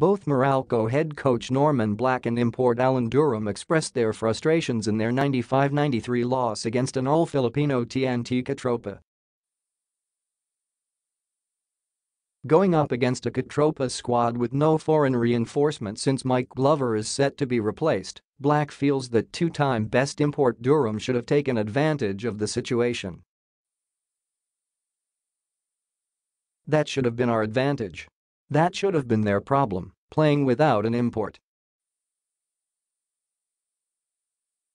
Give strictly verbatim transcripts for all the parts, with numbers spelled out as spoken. Both Meralco head coach Norman Black and import Alan Durham expressed their frustrations in their ninety-five ninety-three loss against an all-Filipino T N T Katropa. Going up against a Katropa squad with no foreign reinforcement since Mike Glover is set to be replaced, Black feels that two-time best import Durham should have taken advantage of the situation. That should have been our advantage. That should have been their problem, playing without an import.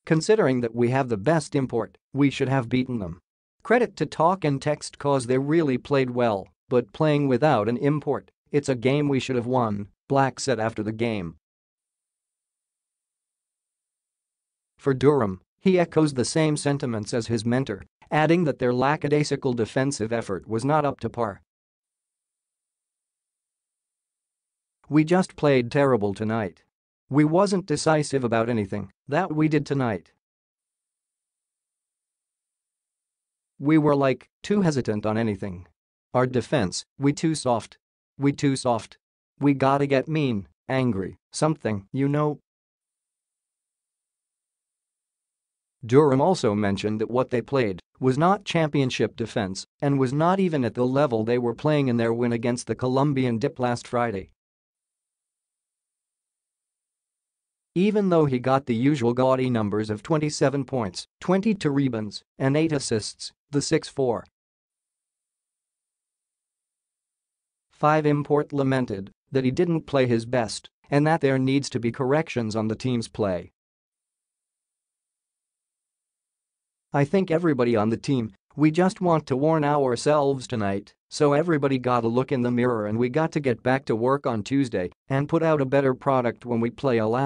Considering that we have the best import, we should have beaten them. Credit to Talk and Text, cause they really played well. But playing without an import, it's a game we should have won," Black said after the game. For Durham, he echoes the same sentiments as his mentor, adding that their lackadaisical defensive effort was not up to par. "We just played terrible tonight. We wasn't decisive about anything that we did tonight. We were like, too hesitant on anything. Our defense, we too soft. We too soft. We gotta get mean, angry, something, you know." Durham also mentioned that what they played was not championship defense and was not even at the level they were playing in their win against the Colombian Dip last Friday. Even though he got the usual gaudy numbers of twenty-seven points, twenty-two rebounds, and eight assists, the six four five import lamented that he didn't play his best and that there needs to be corrections on the team's play. "I think everybody on the team, we just want to warn ourselves tonight, so everybody got a look in the mirror and we got to get back to work on Tuesday and put out a better product when we play Alaska."